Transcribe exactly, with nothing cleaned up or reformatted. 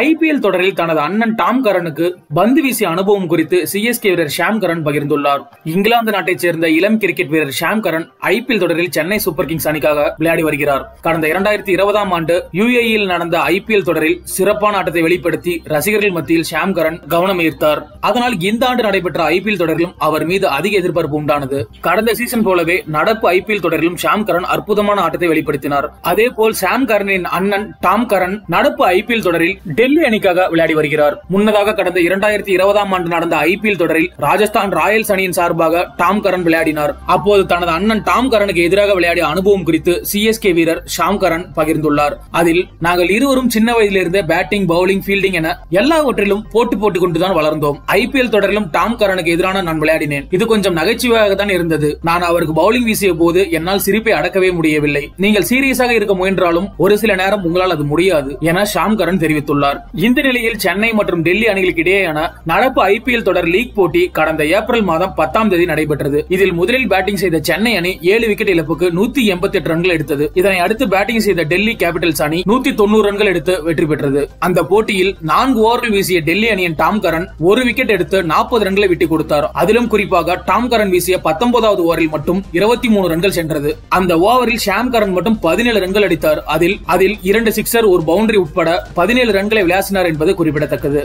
I P L தொடரில் தனது அண்ணன் டாம் கரனுக்கு பந்து வீசிய அனுபவம் குறித்து C S K வீரர் ஷாம் கரன் பகிர்ந்துள்ளார். இங்கிலாந்து நாட்டைச் சேர்ந்த இளம் கிரிக்கெட் வீரர் Sham Karan I P L தொடரில் சென்னை சூப்பர் கிங்ஸ் அணிக்காக விளையாடி வருகிறார். கடந்த இரண்டாயிரத்து இருபதாம் ஆண்டு U A E யில் நடந்த I P L தொடரில் சிறப்பான ஆட்டத்தை வெளிப்படுத்தி ரசிகர்கள் மத்தியில் ஷாம் கரன் கவனம் ஈர்த்தார். அதனால் இந்த ஆண்டு நடைபெற்ற I P L தொடரிலும் அவர் மீது அதிக எதிர்பார்ப்பு உண்டானது. கடந்த சீசன் போலவே நடப்பு I P L தொடரிலும் Sham Karan அற்புதமான ஆட்டத்தை வெளிப்படுத்தினார். அதேபோல் ஷாம் கரனின் அண்ணன் டாம் கரன் நடப்பு I P L தொடரில் டெல்லி அணிக்காக விளையாடி வருகிறார். முன்னதாக கடந்த இரண்டாயிரத்தி இருபதாம் ஆண்டு நடந்த I P L தொடரில் ராஜஸ்தான் ராயல்ஸ் அணியின் சார்பாக டாம் கரன் விளையாடினார். அப்போது தனது அண்ணன் டாம் கரனுக்கு எதிராக விளையாடிய அனுபவம் குறித்து C S K வீரர் ஷாம் கரன் பகிர்ந்துள்ளார். அதில், நாங்கள் இருவரும் சின்ன வயதிலிருந்தே பேட்டிங், பவுலிங், ஃபீல்டிங் என எல்லாவற்றிலும் போட்டு போட்டுக் கொண்டுதான் வளர்ந்தோம். I P L தொடரிலும் டாம் கரனுக்கு எதிரான நான் விளையாடினேன். இது கொஞ்சம் நகைச்சுவையாக தான் இருந்தது. நான் அவருக்கு பவுலிங் வீசிய போது என்னால் சிரிப்பை அடக்கவே முடியவில்லை. நீங்கள் சீரியஸாக இருக்க முயன்றாலும் ஒரு சில நேரம் உங்களால் அது முடியாது என ஷாம் கரன் தெரிவித்துள்ளார். இந்த நிலையில் சென்னை மற்றும் டெல்லி அணிகளுக்கு இடையேயான நடப்பு I P L தொடர் லீக் போட்டி கடந்த ஏப்ரல் மாதம் பத்தாம் தேதி நடைபெற்றது. இதில் முதலில் பேட்டிங் செய்த சென்னை அணி ஏழு விக்கெட் இழப்புக்கு நூத்தி எண்பத்தி எட்டு ரன்கள் எடுத்தது. இதனை அடுத்து பேட்டிங் செய்த டெல்லி கேபிட்டல்ஸ் அணி நூத்தி தொண்ணூறு ரன்கள் எடுத்து வெற்றி பெற்றது. அந்த போட்டியில் நான்கு ஓவர்கள் வீசிய டெல்லி அணியின் டாம் கரன் ஒரு விக்கெட் எடுத்து நாற்பது ரன்களை விட்டு கொடுத்தார். அதிலும் குறிப்பாக டாம் கரன் வீசிய பத்தொன்பதாவது ஓவரில் மட்டும் இருபத்தி மூணு ரன்கள் சென்றது. அந்த ஓவரில் ஷாம் கரன் மட்டும் பதினேழு ரன்கள் அடித்தார். அதில் அதில் இரண்டு சிக்ஸர், ஒரு பவுண்டரி உட்பட பதினேழு ரன்கள் விளையாசினார் என்பது குறிப்பிடத்தக்கது.